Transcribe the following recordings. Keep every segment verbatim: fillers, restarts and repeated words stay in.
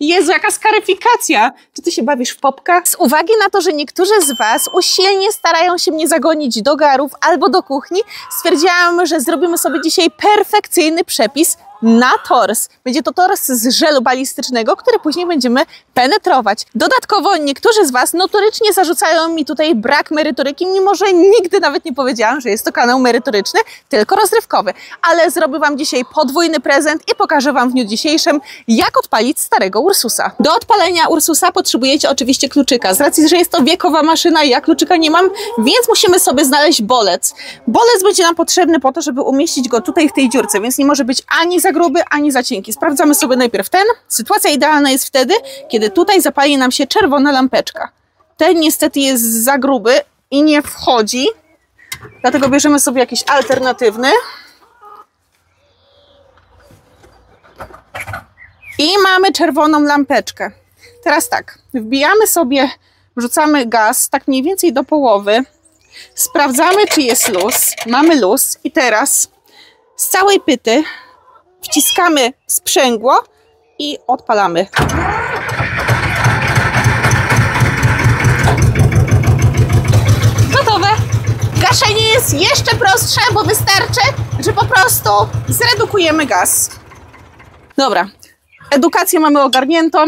Jezu, jaka skaryfikacja! Czy ty się bawisz w popka? Z uwagi na to, że niektórzy z was usilnie starają się mnie zagonić do garów albo do kuchni, stwierdziłam, że zrobimy sobie dzisiaj perfekcyjny przepis na tors. Będzie to tors z żelu balistycznego, który później będziemy penetrować. Dodatkowo niektórzy z was notorycznie zarzucają mi tutaj brak merytoryki, mimo że nigdy nawet nie powiedziałam, że jest to kanał merytoryczny, tylko rozrywkowy. Ale zrobię wam dzisiaj podwójny prezent i pokażę wam w dniu dzisiejszym, jak odpalić starego Ursusa. Do odpalenia Ursusa potrzebujecie oczywiście kluczyka. Z racji, że jest to wiekowa maszyna, ja kluczyka nie mam, więc musimy sobie znaleźć bolec. Bolec będzie nam potrzebny po to, żeby umieścić go tutaj w tej dziurce, więc nie może być ani za gruby, ani za cienki. Sprawdzamy sobie najpierw ten. Sytuacja idealna jest wtedy, kiedy tutaj zapali nam się czerwona lampeczka. Ten niestety jest za gruby i nie wchodzi, dlatego bierzemy sobie jakiś alternatywny. I mamy czerwoną lampeczkę. Teraz tak, wbijamy sobie, wrzucamy gaz tak mniej więcej do połowy. Sprawdzamy, czy jest luz. Mamy luz i teraz z całej pyty wciskamy sprzęgło i odpalamy. Gotowe. Gaszenie jest jeszcze prostsze, bo wystarczy, że po prostu zredukujemy gaz. Dobra, edukację mamy ogarniętą.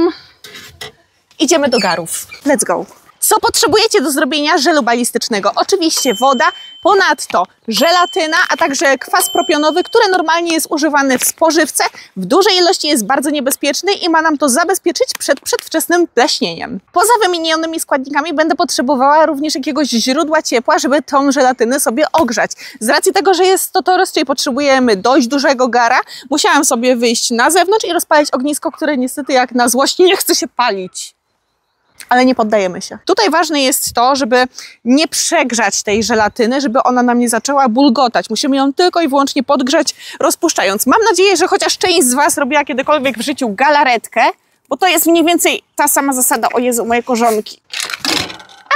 Idziemy do garów. Let's go. Co potrzebujecie do zrobienia żelu balistycznego? Oczywiście woda, ponadto żelatyna, a także kwas propionowy, który normalnie jest używany w spożywce. W dużej ilości jest bardzo niebezpieczny i ma nam to zabezpieczyć przed przedwczesnym pleśnieniem. Poza wymienionymi składnikami będę potrzebowała również jakiegoś źródła ciepła, żeby tą żelatynę sobie ogrzać. Z racji tego, że jest to tors, czyli potrzebujemy dość dużego gara, musiałam sobie wyjść na zewnątrz i rozpalić ognisko, które niestety jak na złość nie chce się palić. Ale nie poddajemy się. Tutaj ważne jest to, żeby nie przegrzać tej żelatyny, żeby ona nam nie zaczęła bulgotać. Musimy ją tylko i wyłącznie podgrzać, rozpuszczając. Mam nadzieję, że chociaż część z was robiła kiedykolwiek w życiu galaretkę, bo to jest mniej więcej ta sama zasada. O Jezu, moje korzonki.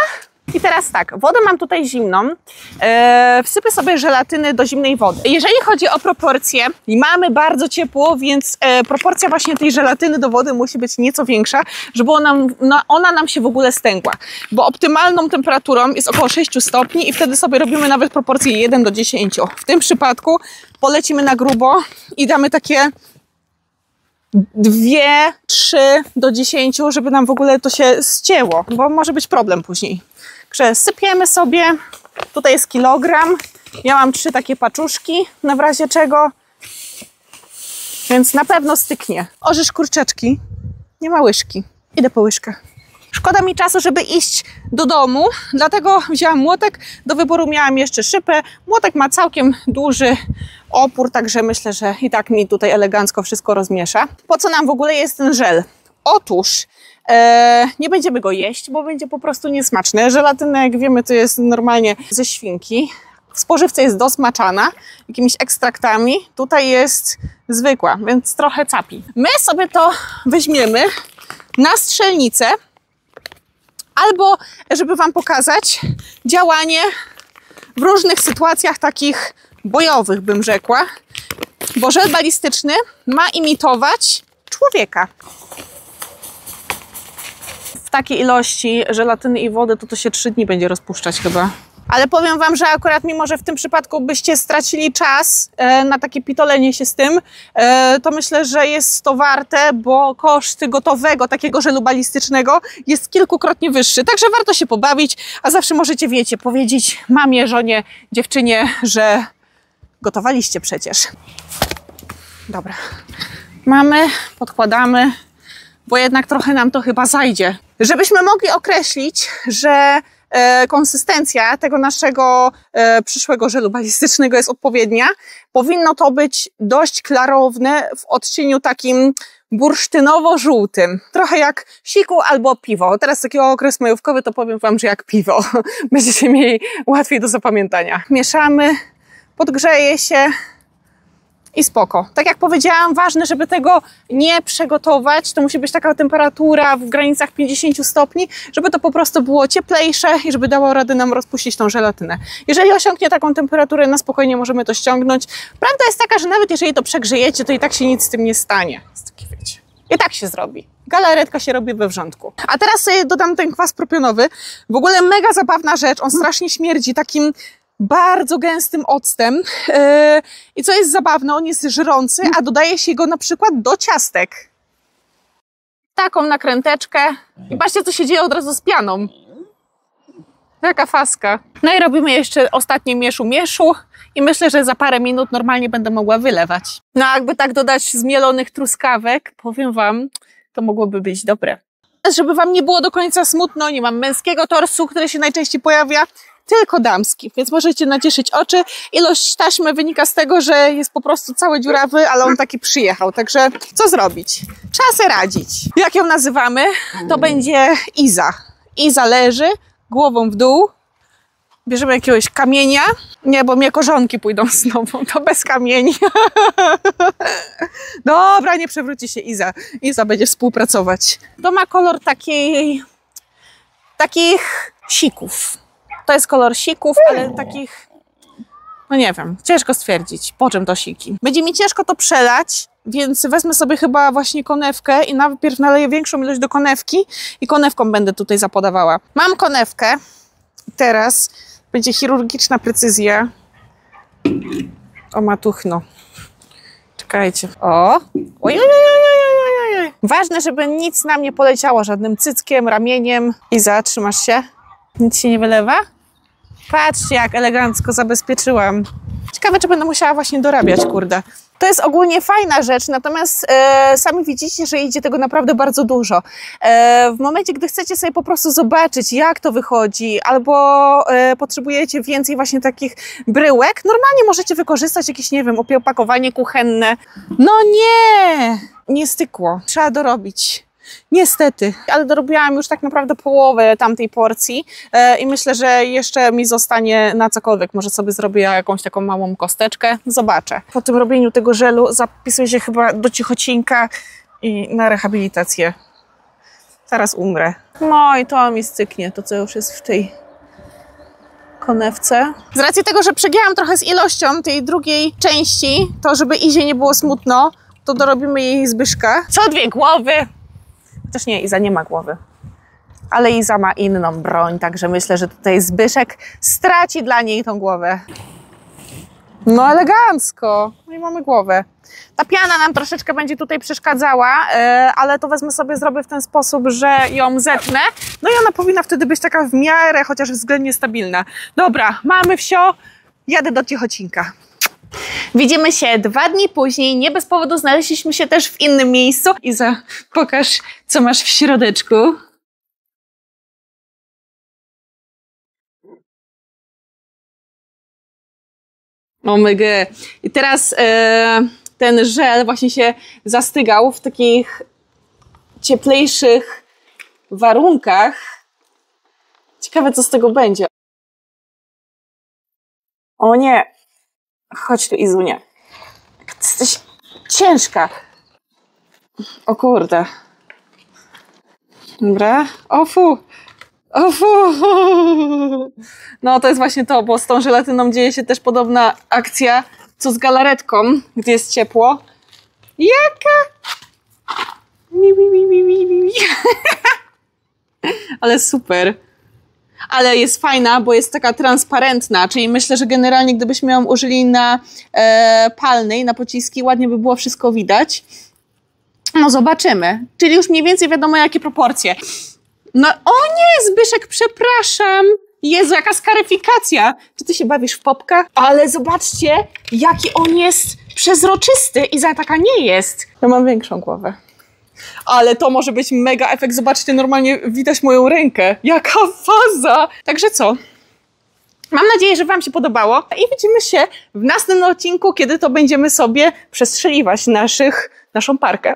Ach. I teraz tak, wodę mam tutaj zimną. Eee, wsypię sobie żelatyny do zimnej wody. Jeżeli chodzi o proporcje, mamy bardzo ciepło, więc e, proporcja właśnie tej żelatyny do wody musi być nieco większa, żeby ona, na, ona nam się w ogóle stęgła. Bo optymalną temperaturą jest około sześć stopni i wtedy sobie robimy nawet proporcje jeden do dziesięciu. W tym przypadku polecimy na grubo i damy takie dwa, trzy do dziesięciu, żeby nam w ogóle to się ścięło, bo może być problem później. Także sypiemy sobie, tutaj jest kilogram, ja mam trzy takie paczuszki, na razie czego, więc na pewno styknie. Orzesz kurczaczki, nie ma łyżki, idę po łyżkę. Szkoda mi czasu, żeby iść do domu, dlatego wzięłam młotek, do wyboru miałam jeszcze szypę, młotek ma całkiem duży opór, także myślę, że i tak mi tutaj elegancko wszystko rozmiesza. Po co nam w ogóle jest ten żel? Otóż Eee, nie będziemy go jeść, bo będzie po prostu niesmaczny. Żelatyna, jak wiemy, to jest normalnie ze świnki. W spożywce jest dosmaczana jakimiś ekstraktami. Tutaj jest zwykła, więc trochę capi. My sobie to weźmiemy na strzelnicę albo, żeby wam pokazać, działanie w różnych sytuacjach takich bojowych, bym rzekła. Bo żel balistyczny ma imitować człowieka. Takiej ilości żelatyny i wody, to to się trzy dni będzie rozpuszczać chyba. Ale powiem wam, że akurat mimo, że w tym przypadku byście stracili czas e, na takie pitolenie się z tym, e, to myślę, że jest to warte, bo koszt gotowego takiego żelu balistycznego jest kilkukrotnie wyższy. Także warto się pobawić, a zawsze możecie, wiecie, powiedzieć mamie, żonie, dziewczynie, że gotowaliście przecież. Dobra. Mamy, podkładamy, bo jednak trochę nam to chyba zajdzie. Żebyśmy mogli określić, że e, konsystencja tego naszego e, przyszłego żelu balistycznego jest odpowiednia, powinno to być dość klarowne w odcieniu takim bursztynowo-żółtym. Trochę jak siku albo piwo. Teraz taki okres majówkowy, to powiem wam, że jak piwo. Będziecie mieli łatwiej do zapamiętania. Mieszamy, podgrzeje się. I spoko. Tak jak powiedziałam, ważne, żeby tego nie przegotować. To musi być taka temperatura w granicach pięćdziesięciu stopni, żeby to po prostu było cieplejsze i żeby dało radę nam rozpuścić tą żelatynę. Jeżeli osiągnie taką temperaturę, na spokojnie możemy to ściągnąć. Prawda jest taka, że nawet jeżeli to przegrzejecie, to i tak się nic z tym nie stanie. I tak się zrobi. galaretka się robi we wrzątku. A teraz sobie dodam ten kwas propionowy. W ogóle mega zabawna rzecz, on strasznie śmierdzi takim bardzo gęstym octem. Yy, I co jest zabawne, on jest żrący, a dodaje się go na przykład do ciastek. Taką nakręteczkę. I patrzcie, co się dzieje od razu z pianą. Taka faska. No i robimy jeszcze ostatnie mieszu-mieszu i myślę, że za parę minut normalnie będę mogła wylewać. No a jakby tak dodać zmielonych truskawek, powiem wam, to mogłoby być dobre. Żeby wam nie było do końca smutno, nie mam męskiego torsu, który się najczęściej pojawia, tylko damski, więc możecie nacieszyć oczy. Ilość taśmy wynika z tego, że jest po prostu cały dziurawy, ale on taki przyjechał, także co zrobić? Trzeba sobie radzić. Jak ją nazywamy? To będzie Iza. Iza leży głową w dół, bierzemy jakiegoś kamienia, nie, bo mnie korzonki pójdą znowu, to bez kamieni. Dobra, nie przewróci się Iza, Iza będzie współpracować. To ma kolor takiej, takich sików, to jest kolor sików, ale takich, no nie wiem, ciężko stwierdzić, po czym to siki. Będzie mi ciężko to przelać, więc wezmę sobie chyba właśnie konewkę i najpierw naleję większą ilość do konewki i konewką będę tutaj zapodawała. Mam konewkę. Teraz będzie chirurgiczna precyzja. O matuchno. Czekajcie. O! Oj, oj, oj, oj, oj. Ważne, żeby nic nam nie poleciało żadnym cyckiem, ramieniem. Iza, trzymasz się? Nic się nie wylewa? Patrzcie, jak elegancko zabezpieczyłam. Ciekawe, czy będę musiała właśnie dorabiać, kurde. To jest ogólnie fajna rzecz, natomiast e, sami widzicie, że idzie tego naprawdę bardzo dużo. E, w momencie, gdy chcecie sobie po prostu zobaczyć, jak to wychodzi, albo e, potrzebujecie więcej właśnie takich bryłek, normalnie możecie wykorzystać jakieś, nie wiem, opiełpakowanie kuchenne. No nie! Nie stykło. Trzeba dorobić. Niestety, ale dorobiłam już tak naprawdę połowę tamtej porcji e, i myślę, że jeszcze mi zostanie na cokolwiek. Może sobie zrobię jakąś taką małą kosteczkę. Zobaczę. Po tym robieniu tego żelu zapisuję się chyba do Ciechocinka i na rehabilitację. Zaraz umrę. No i to mi styknie, to co już jest w tej konewce. Z racji tego, że przegięłam trochę z ilością tej drugiej części, to żeby Izie nie było smutno, to dorobimy jej Zbyszka. Co dwie głowy! Chociaż nie, Iza nie ma głowy, ale Iza ma inną broń, także myślę, że tutaj Zbyszek straci dla niej tą głowę. No elegancko, no i mamy głowę. Ta piana nam troszeczkę będzie tutaj przeszkadzała, ale to wezmę sobie, zrobię w ten sposób, że ją zetnę. No i ona powinna wtedy być taka w miarę, chociaż względnie stabilna. Dobra, mamy wsio, jadę do Ciechocinka. Widzimy się dwa dni później, nie bez powodu znaleźliśmy się też w innym miejscu. Iza, pokaż, co masz w środeczku. O my gy. I teraz e, ten żel właśnie się zastygał w takich cieplejszych warunkach. Ciekawe, co z tego będzie. O nie! Chodź tu, Izunia. Jesteś ciężka. O kurde. Dobra. O fu. O fu. No to jest właśnie to, bo z tą żelatyną dzieje się też podobna akcja, co z galaretką, gdzie jest ciepło. Jaka? Mi, mi, mi, mi, mi, mi. Ale super. Ale jest fajna, bo jest taka transparentna, czyli myślę, że generalnie gdybyśmy ją użyli na e, palnej, na pociski, ładnie by było wszystko widać. No zobaczymy. Czyli już mniej więcej wiadomo, jakie proporcje. No o nie, Zbyszek, przepraszam. Jezu, jaka skaryfikacja. Czy ty się bawisz w popka? Ale zobaczcie, jaki on jest przezroczysty. I za taka nie jest. Ja mam większą głowę. Ale to może być mega efekt. Zobaczcie, normalnie widać moją rękę. Jaka faza! Także co? Mam nadzieję, że wam się podobało i widzimy się w następnym odcinku, kiedy to będziemy sobie przestrzeliwać naszych, naszą parkę.